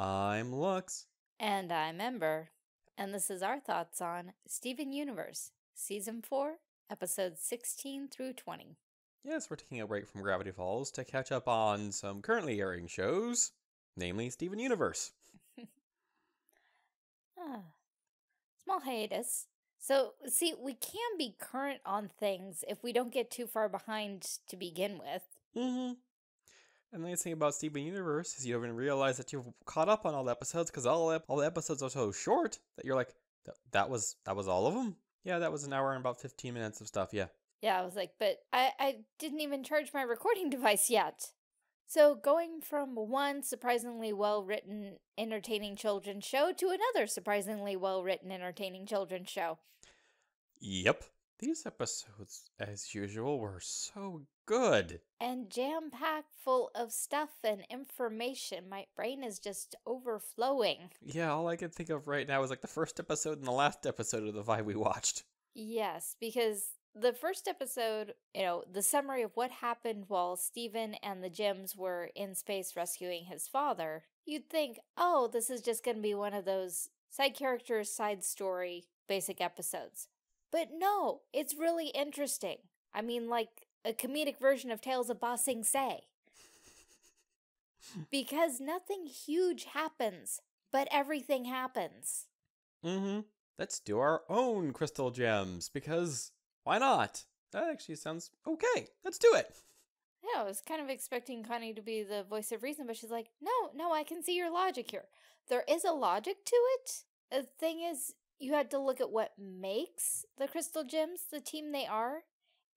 I'm Lux. And I'm Ember. And this is our thoughts on Steven Universe, Season 4, Episodes 16 through 20. Yes, we're taking a break from Gravity Falls to catch up on some currently airing shows, namely Steven Universe. Small hiatus. So, see, we can be current on things if we don't get too far behind to begin with. Mm-hmm. And the nice thing about Steven Universe is you haven't realized that you've caught up on all the episodes because all the episodes are so short that you're like, that was all of them? Yeah, that was an hour and about 15 minutes of stuff, yeah. Yeah, I was like, but I didn't even charge my recording device yet. So going from one surprisingly well-written, entertaining children's show to another surprisingly well-written, entertaining children's show. Yep. These episodes, as usual, were so good. And jam-packed full of stuff and information. My brain is just overflowing. Yeah, all I can think of right now is like the first episode and the last episode of the five we watched. Yes, because the first episode, you know, the summary of what happened while Steven and the Gems were in space rescuing his father, you'd think, oh, this is just going to be one of those side characters, side story, basic episodes. But no, it's really interesting. I mean, like a comedic version of Tales of Ba Sing Se. Because nothing huge happens, but everything happens. Mm-hmm. Let's do our own Crystal Gems, because why not? That actually sounds okay. Let's do it. Yeah, I was kind of expecting Connie to be the voice of reason, but she's like, no, I can see your logic here. There is a logic to it. The thing is, you had to look at what makes the Crystal Gems the team they are,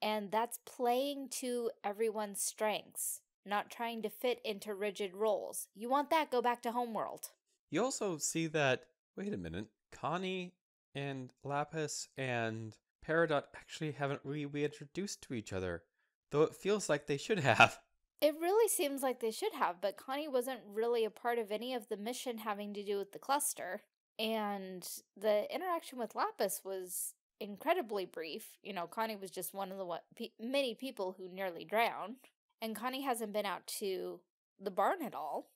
and that's playing to everyone's strengths, not trying to fit into rigid roles. You want that, go back to Homeworld. You also see that, wait a minute, Connie and Lapis and Peridot actually haven't really reintroduced to each other, though it feels like they should have. It really seems like they should have, but Connie wasn't really a part of any of the mission having to do with the cluster. And the interaction with Lapis was incredibly brief. You know, Connie was just one of the many people who nearly drowned. And Connie hasn't been out to the barn at all.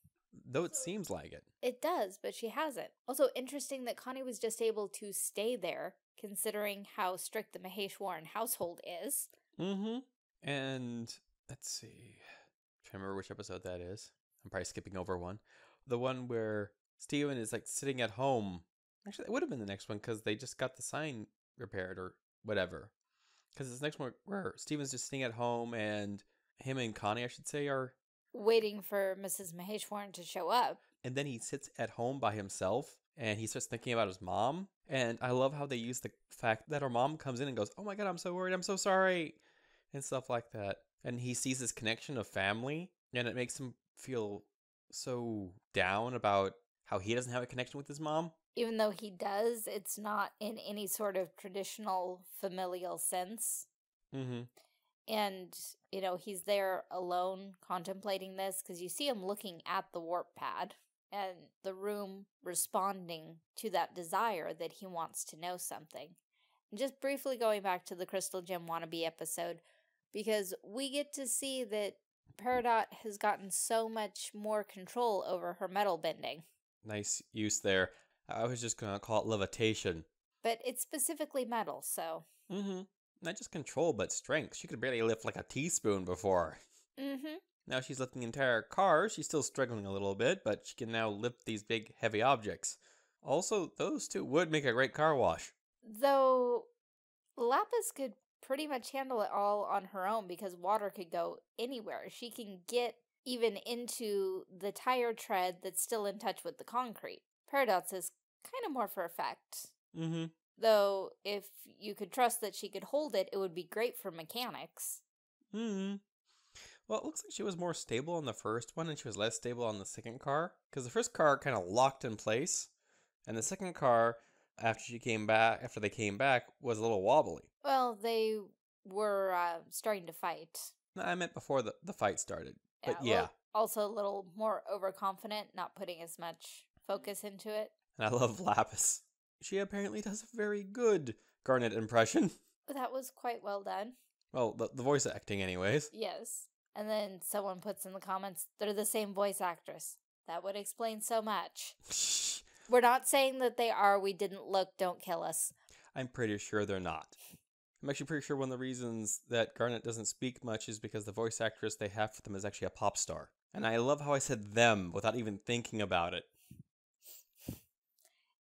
Though it seems like it. It does, but she hasn't. Also interesting that Connie was just able to stay there, considering how strict the Maheshwaran household is. Mm-hmm. And let's see. I'm trying to remember which episode that is. I'm probably skipping over one. The one where Steven is like sitting at home. Actually, that would have been the next one because they just got the sign repaired or whatever. Because it's the next one where Steven's just sitting at home and him and Connie, I should say, are waiting for Mrs. Maheshwaran to show up. And then he sits at home by himself and he starts thinking about his mom. And I love how they use the fact that her mom comes in and goes, oh my God, I'm so worried. I'm so sorry. And stuff like that. And he sees this connection of family and it makes him feel so down about how he doesn't have a connection with his mom. Even though he does, it's not in any sort of traditional familial sense. Mm-hmm. And, you know, he's there alone contemplating this because you see him looking at the warp pad and the room responding to that desire that he wants to know something. And just briefly going back to the Crystal Gem wannabe episode, because we get to see that Peridot has gotten so much more control over her metal bending. Nice use there. I was just going to call it levitation. But it's specifically metal, so. Mm-hmm. Not just control, but strength. She could barely lift like a teaspoon before. Mm-hmm. Now she's lifting entire cars. She's still struggling a little bit, but she can now lift these big, heavy objects. Also, those two would make a great car wash. Though, Lapis could pretty much handle it all on her own because water could go anywhere. She can get even into the tire tread that's still in touch with the concrete. Peridot's is kind of more for effect. Mm-hmm. Though, if you could trust that she could hold it, it would be great for mechanics. Mm-hmm. Well, it looks like she was more stable on the first one, and she was less stable on the second car. Because the first car kind of locked in place, and the second car, after they came back, was a little wobbly. Well, they were starting to fight. No, I meant before the fight started. But yeah. Well, also a little more overconfident, not putting as much focus into it. And I love Lapis. She apparently does a very good Garnet impression. That was quite well done. Well, the voice acting anyways. Yes. And then someone puts in the comments, they're the same voice actress. That would explain so much. We're not saying that they are. We didn't look. Don't kill us. I'm pretty sure they're not. I'm actually pretty sure one of the reasons that Garnet doesn't speak much is because the voice actress they have for them is actually a pop star. And I love how I said them without even thinking about it.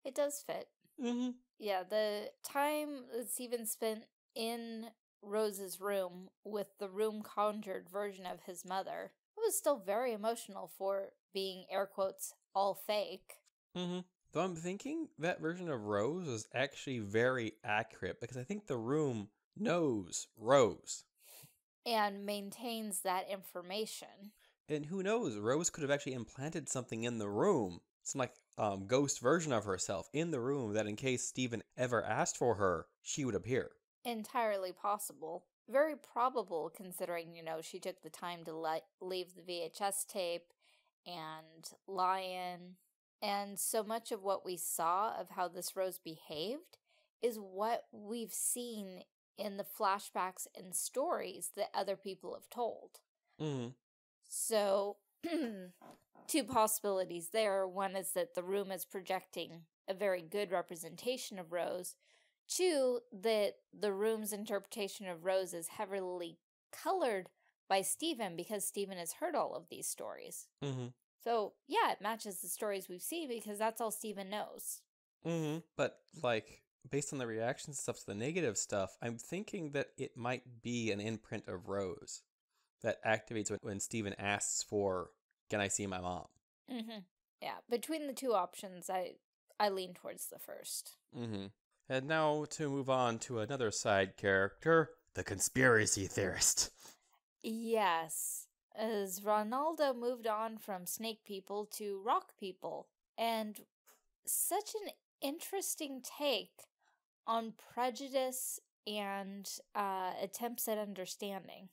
It does fit. Mm-hmm. Yeah, the time that Steven spent in Rose's room with the room-conjured version of his mother, it was still very emotional for being, air quotes, all fake. Mm-hmm. Though I'm thinking that version of Rose is actually very accurate because I think the room knows Rose. And maintains that information. And who knows, Rose could have actually implanted something in the room. It's like ghost version of herself in the room that in case Steven ever asked for her, she would appear. Entirely possible. Very probable considering, you know, she took the time to leave the VHS tape and Lion. And so much of what we saw of how this Rose behaved is what we've seen in the flashbacks and stories that other people have told. Mm-hmm. So, two possibilities there. One is that the room is projecting a very good representation of Rose. Two, that the room's interpretation of Rose is heavily colored by Steven because Steven has heard all of these stories. Mm-hmm. So, yeah, it matches the stories we've seen because that's all Steven knows. Mm-hmm. But, like, based on the reaction stuff to the negative stuff, I'm thinking that it might be an imprint of Rose that activates when Steven asks for, can I see my mom? Mm-hmm. Yeah, between the two options, I lean towards the first. Mm-hmm. And now to move on to another side character, the conspiracy theorist. Yes. As Ronaldo moved on from snake people to rock people, and such an interesting take on prejudice and attempts at understanding.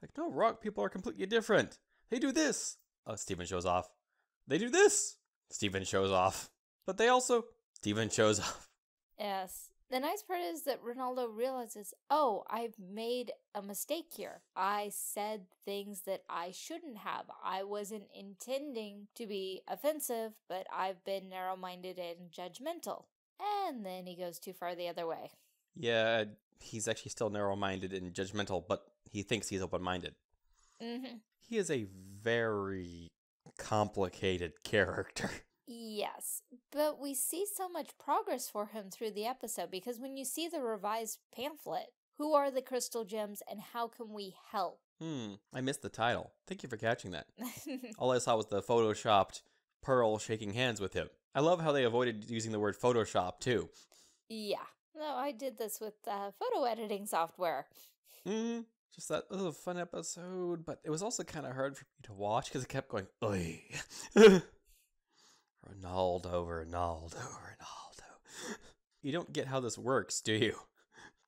Like, no, rock people are completely different. They do this. Oh, Steven shows off. They do this. Steven shows off. But they also, Steven shows off. Yes. The nice part is that Ronaldo realizes, oh, I've made a mistake here. I said things that I shouldn't have. I wasn't intending to be offensive, but I've been narrow-minded and judgmental. And then he goes too far the other way. Yeah, he's actually still narrow-minded and judgmental, but he thinks he's open-minded. Mm-hmm. He is a very complicated character. Yes, but we see so much progress for him through the episode because when you see the revised pamphlet, who are the Crystal Gems and how can we help? I missed the title. Thank you for catching that. All I saw was the photoshopped Pearl shaking hands with him. I love how they avoided using the word Photoshop too. Yeah. No, I did this with photo editing software. Just that was a fun episode, but it was also kind of hard for me to watch because it kept going, oy. Ronaldo. You don't get how this works, do you?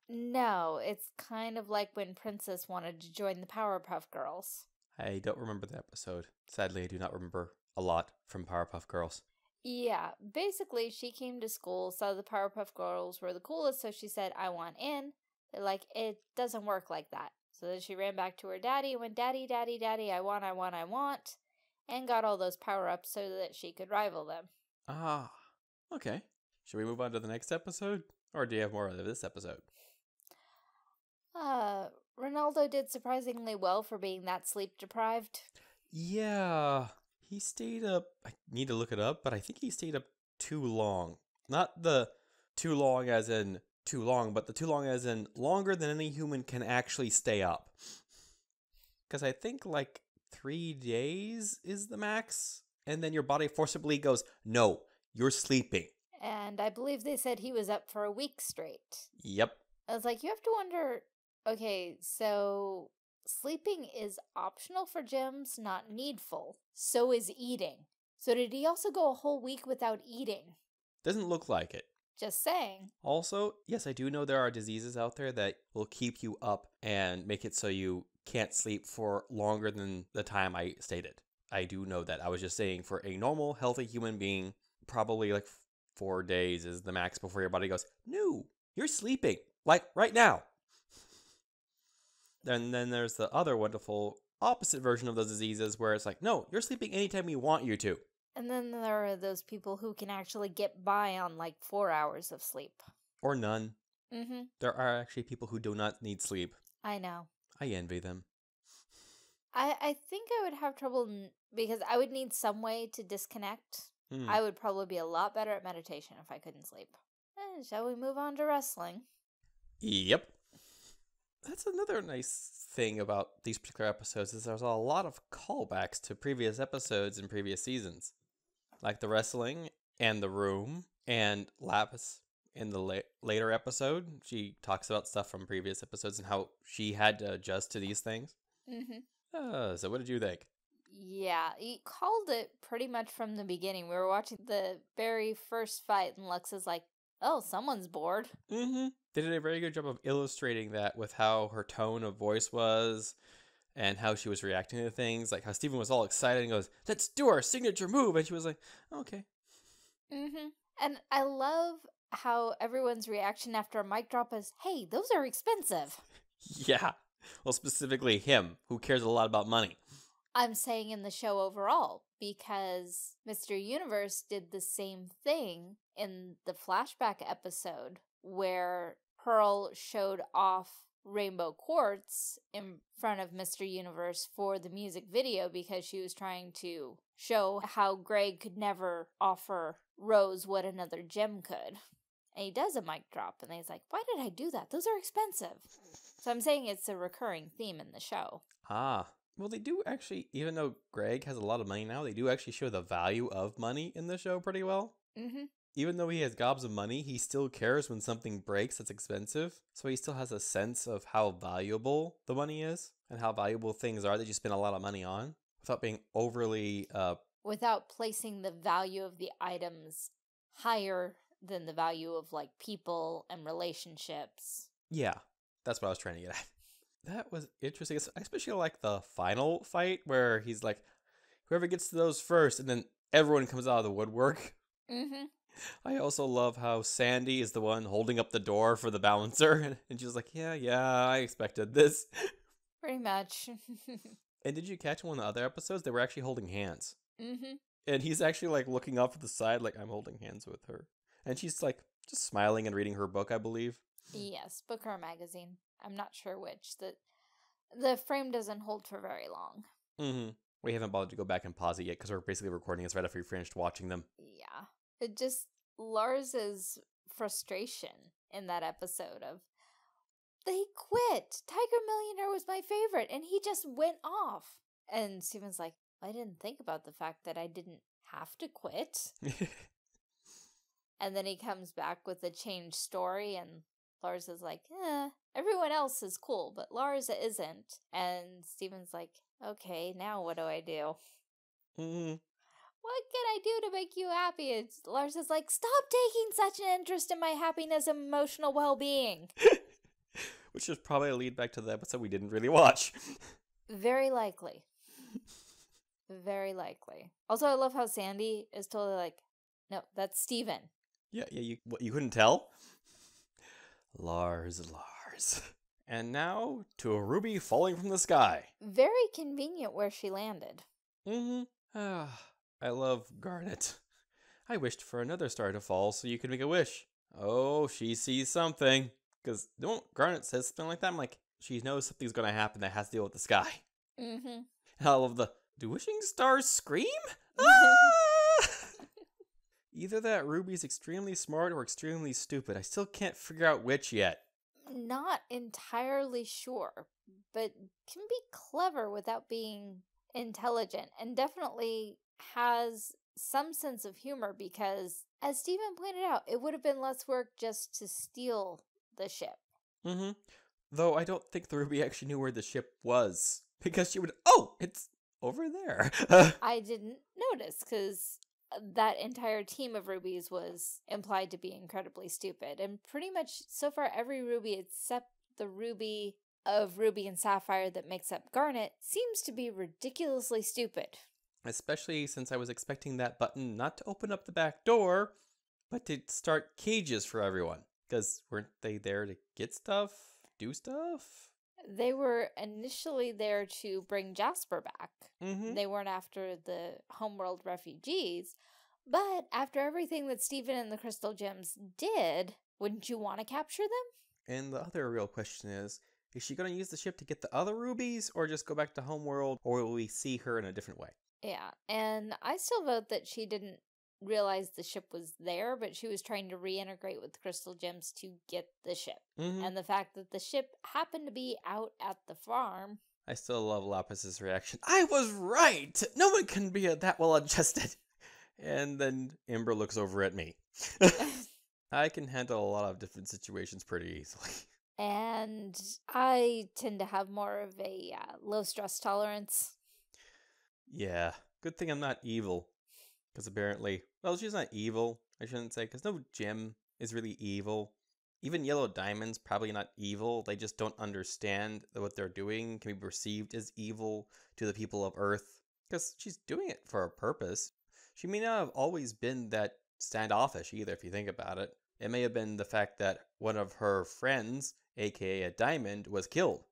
No, it's kind of like when Princess wanted to join the Powerpuff Girls. I don't remember the episode. Sadly, I do not remember a lot from Powerpuff Girls. Yeah, basically she came to school, saw the Powerpuff Girls were the coolest, so she said, I want in. They're like, it doesn't work like that. So then she ran back to her daddy and went, Daddy, I want. And got all those power-ups so that she could rival them. Ah, okay. Should we move on to the next episode? Or do you have more of this episode? Ronaldo did surprisingly well for being that sleep-deprived. Yeah, he stayed up. I need to look it up, but I think he stayed up too long. Not the too long as in too long, but the too long as in longer than any human can actually stay up. Because I think, like, 3 days is the max, and then your body forcibly goes, no, you're sleeping. And I believe they said he was up for a week straight. Yep. I was like, you have to wonder, okay, so sleeping is optional for gems, not needful. So is eating. So did he also go a whole week without eating? Doesn't look like it. Just saying. Also, yes, I do know there are diseases out there that will keep you up and make it so you can't sleep for longer than the time I stated. I do know that. I was just saying for a normal, healthy human being, probably like 4 days is the max before your body goes, no, you're sleeping, like right now. And then there's the other wonderful opposite version of those diseases where it's like, no, you're sleeping anytime we want you to. And then there are those people who can actually get by on like 4 hours of sleep. Or none. Mm-hmm. There are actually people who do not need sleep. I know. I envy them. I think I would have trouble because I would need some way to disconnect. Mm. I would probably be a lot better at meditation if I couldn't sleep. Shall we move on to wrestling? Yep. That's another nice thing about these particular episodes is there's a lot of callbacks to previous episodes and previous seasons. Like the wrestling and the room and Lapis in the later episode. She talks about stuff from previous episodes and how she had to adjust to these things. Mm-hmm. So what did you think? Yeah, he called it pretty much from the beginning. We were watching the very first fight and Lux is like, oh, someone's bored. Mm-hmm. They did a very good job of illustrating that with how her tone of voice was and how she was reacting to things. Like how Steven was all excited and goes, let's do our signature move. And she was like, okay. Mm-hmm. And I love how everyone's reaction after a mic drop is, hey, those are expensive. Yeah. Well, specifically him, who cares a lot about money. I'm saying in the show overall, because Mr. Universe did the same thing in the flashback episode where Pearl showed off Rainbow Quartz in front of Mr. Universe for the music video because she was trying to show how Greg could never offer Rose what another gem could. And he does a mic drop, and he's like, why did I do that? Those are expensive. So I'm saying it's a recurring theme in the show. Ah. Well, they do actually, even though Greg has a lot of money now, they do actually show the value of money in the show pretty well. Mm-hmm. Even though he has gobs of money, he still cares when something breaks that's expensive. So he still has a sense of how valuable the money is and how valuable things are that you spend a lot of money on without being overly... without placing the value of the items higher than the value of, like, people and relationships. Yeah, that's what I was trying to get at. That was interesting. I especially like the final fight where he's like, whoever gets to those first, and then everyone comes out of the woodwork. Mm-hmm. I also love how Sandy is the one holding up the door for the balancer, and she's like, yeah, I expected this. Pretty much. And did you catch one of the other episodes? They were actually holding hands. Mm-hmm. And he's actually like looking off to the side like, I'm holding hands with her. And she's like just smiling and reading her book, I believe. Yes, book or magazine. I'm not sure which. The frame doesn't hold for very long. Mm-hmm. We haven't bothered to go back and pause it yet because we're basically recording this right after we finished watching them. Yeah. It just, Lars's frustration in that episode of, they quit! Tiger Millionaire was my favorite, and he just went off. And Steven's like, I didn't think about the fact that I didn't have to quit. And then he comes back with a changed story, and Lars is like, everyone else is cool, but Lars isn't. And Steven's like, okay, now what do I do? Mm-hmm. What can I do to make you happy? And Lars is like, stop taking such an interest in my happiness and emotional well-being. Which is probably a lead back to the episode we didn't really watch. Very likely. Very likely. Also, I love how Sandy is totally like, no, that's Steven. Yeah, you couldn't tell? Lars. And now to a ruby falling from the sky. Very convenient where she landed. Mm-hmm. I love Garnet. I wished for another star to fall so you could make a wish. Oh, she sees something. Because Garnet says something like that. I'm like, she knows something's going to happen that has to deal with the sky. Mm-hmm. And I love the, do wishing stars scream? Ah! Either that Ruby's extremely smart or extremely stupid. I still can't figure out which yet. Not entirely sure, but can be clever without being intelligent and definitely has some sense of humor because, as Steven pointed out, it would have been less work just to steal the ship. Mm-hmm. Though I don't think the Ruby actually knew where the ship was because she would, oh, it's over there. I didn't notice because... that entire team of rubies was implied to be incredibly stupid. And pretty much, so far, every ruby except the ruby of Ruby and Sapphire that makes up Garnet seems to be ridiculously stupid. Especially since I was expecting that button not to open up the back door, but to start cages for everyone. Because weren't they there to get stuff? Do stuff? They were initially there to bring Jasper back. Mm-hmm. They weren't after the Homeworld refugees. But after everything that Steven and the Crystal Gems did, wouldn't you want to capture them? And the other real question is she going to use the ship to get the other rubies or just go back to Homeworld? Or will we see her in a different way? Yeah, and I still vote that she didn't realize the ship was there, but she was trying to reintegrate with the Crystal Gems to get the ship. Mm-hmm. And the fact that the ship happened to be out at the farm. I still love Lapis's reaction. I was right! No one can be that well adjusted. And then Ember looks over at me. I can handle a lot of different situations pretty easily. And I tend to have more of a low stress tolerance. Yeah. Good thing I'm not evil. Because apparently, well, she's not evil, I shouldn't say, because no gem is really evil. Even yellow diamonds, probably not evil. They just don't understand that what they're doing can be perceived as evil to the people of Earth. Because she's doing it for a purpose. She may not have always been that standoffish either, if you think about it. It may have been the fact that one of her friends, aka a diamond, was killed.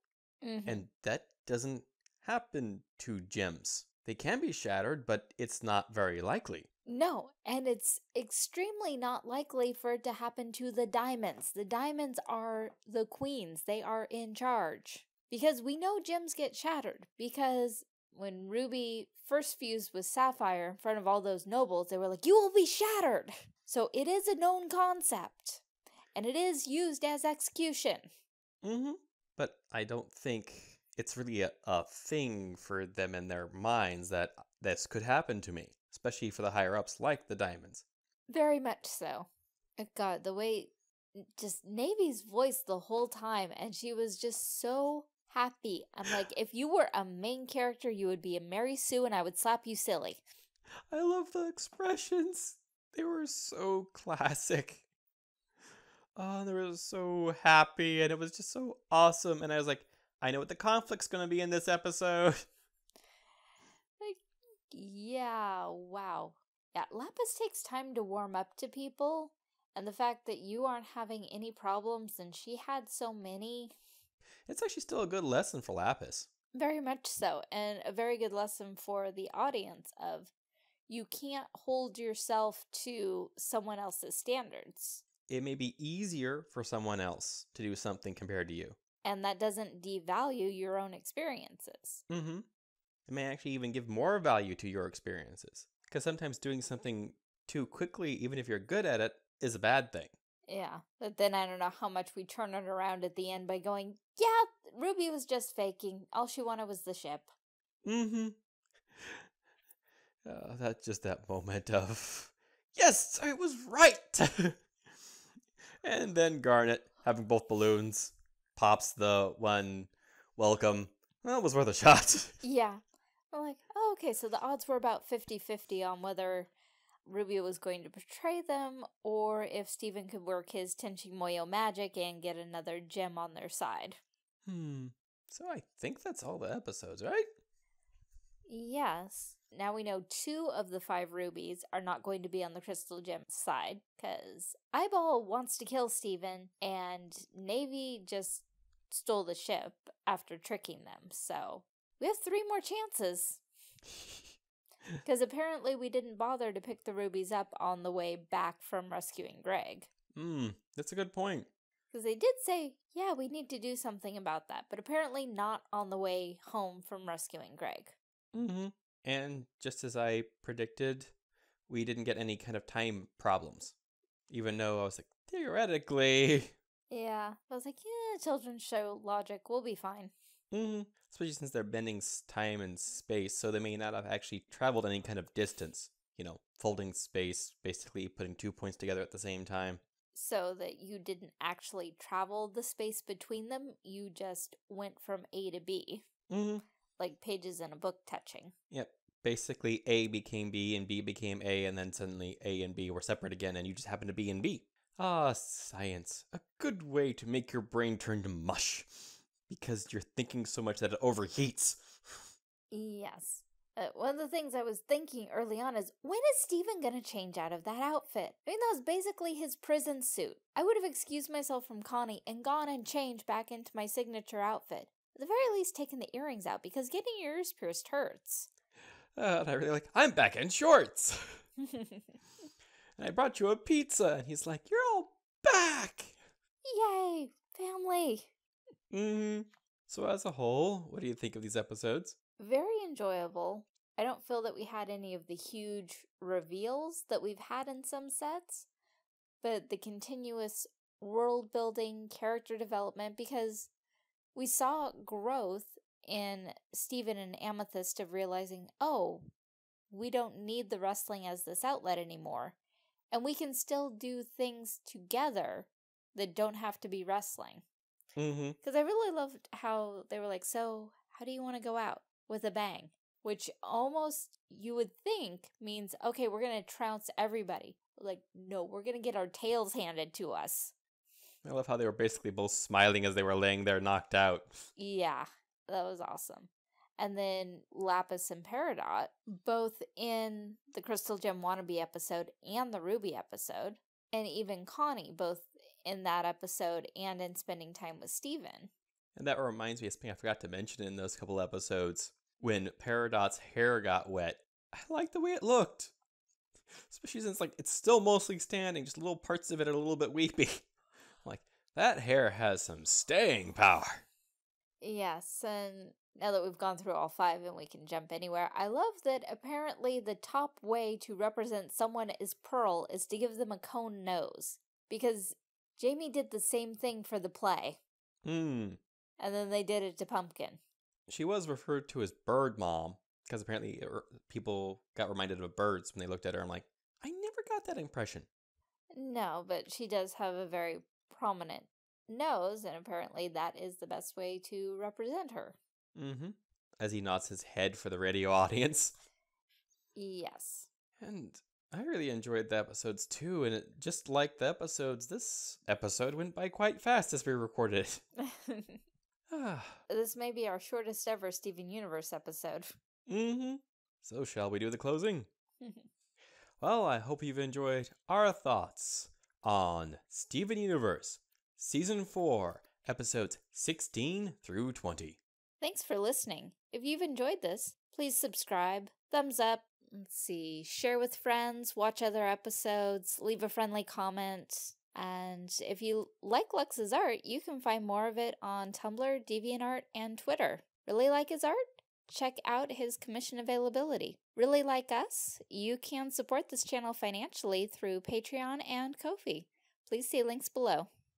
Mm-hmm. And that doesn't happen to gems. They can be shattered, but it's not very likely. No, and it's extremely not likely for it to happen to the diamonds. The diamonds are the queens. They are in charge. Because we know gems get shattered. Because when Ruby first fused with Sapphire in front of all those nobles, they were like, you will be shattered! So it is a known concept. And it is used as execution. Mm-hmm. But I don't think it's really a thing for them in their minds that this could happen to me, especially for the higher-ups like the diamonds. Very much so. God, the way just Navy's voice the whole time, and she was just so happy. I'm like, if you were a main character, you would be a Mary Sue, and I would slap you silly. I love the expressions. They were so classic. Oh, they were so happy, and it was just so awesome, and I was like, I know what the conflict's going to be in this episode. Like, yeah, wow. Yeah, Lapis takes time to warm up to people, and the fact that you aren't having any problems and she had so many. It's actually still a good lesson for Lapis. Very much so, and a very good lesson for the audience of you can't hold yourself to someone else's standards. It may be easier for someone else to do something compared to you. And that doesn't devalue your own experiences. Mm-hmm. It may actually even give more value to your experiences. Because sometimes doing something too quickly, even if you're good at it, is a bad thing. Yeah. But then I don't know how much we turn it around at the end by going, yeah, Ruby was just faking. All she wanted was the ship. Mm-hmm. Oh, that's just that moment of, yes, I was right. And then Garnet, having both balloons, pops the one welcome. Well, it was worth a shot. Yeah. I'm like, oh, okay, so the odds were about 50-50 on whether Ruby was going to betray them or if Steven could work his Tenchi Moyo magic and get another gem on their side. Hmm. So I think that's all the episodes, right? Yes. Now we know 2 of the 5 rubies are not going to be on the Crystal Gem's side because Eyeball wants to kill Steven and Navy just stole the ship after tricking them, so we have 3 more chances because apparently we didn't bother to pick the rubies up on the way back from rescuing Greg. That's a good point, because they did say, yeah, we need to do something about that, but apparently not on the way home from rescuing Greg. Mm-hmm. And just as I predicted, we didn't get any kind of time problems, even though I was like, theoretically, yeah, I was like, yeah, children's show logic, we'll be fine. Mm-hmm. Especially since they're bending time and space, so they may not have actually traveled any kind of distance. You know, folding space, basically putting 2 points together at the same time. So that you didn't actually travel the space between them, you just went from A to B. Mm-hmm. Like pages in a book touching. Yep. Basically, A became B and B became A, and then suddenly A and B were separate again, and you just happened to be in B. Ah, science. A good way to make your brain turn to mush. Because you're thinking so much that it overheats. Yes. One of the things I was thinking early on is, when is Steven going to change out of that outfit? I mean, that was basically his prison suit. I would have excused myself from Connie and gone and changed back into my signature outfit. At the very least, taking the earrings out, because getting your ears pierced hurts. And I really like, I'm back in shorts. And I brought you a pizza. And he's like, you're all back. Yay, family. So as a whole, what do you think of these episodes? Very enjoyable. I don't feel that we had any of the huge reveals that we've had in some sets, but the continuous world building, character development, because we saw growth in Steven and Amethyst of realizing, oh, we don't need the wrestling as this outlet anymore, and we can still do things together that don't have to be wrestling. Because I really loved how they were like, so how do you want to go out? With a bang. Which almost, you would think, means, okay, we're going to trounce everybody. Like, no, we're going to get our tails handed to us. I love how they were basically both smiling as they were laying there knocked out. Yeah, that was awesome. And then Lapis and Peridot, both in the Crystal Gem Wannabe episode and the Ruby episode, and even Connie, both in that episode and in Spending Time with Steven. And that reminds me of something I forgot to mention in those couple episodes. When Peridot's hair got wet, I liked the way it looked. Especially since, like, it's still mostly standing, just little parts of it are a little bit weepy. I'm like, that hair has some staying power. Yes, and now that we've gone through all five and we can jump anywhere, I love that apparently the top way to represent someone as Pearl is to give them a cone nose. Because Jamie did the same thing for the play. And then they did it to Pumpkin. She was referred to as Bird Mom, because apparently people got reminded of birds when they looked at her. I'm like, I never got that impression. No, but she does have a very prominent nose, and apparently that is the best way to represent her. As he nods his head for the radio audience. Yes. And I really enjoyed the episodes, too, and it, just like the episodes, this episode went by quite fast as we recorded it. This may be our shortest ever Steven Universe episode. So shall we do the closing? Well, I hope you've enjoyed our thoughts on Steven Universe, Season 4, Episodes 16 through 20. Thanks for listening. If you've enjoyed this, please subscribe, thumbs up, share with friends, watch other episodes, leave a friendly comment. And if you like Lux's art, you can find more of it on Tumblr, DeviantArt, and Twitter. Really like his art? Check out his commission availability. Really like us? You can support this channel financially through Patreon and Ko-fi. Please see links below.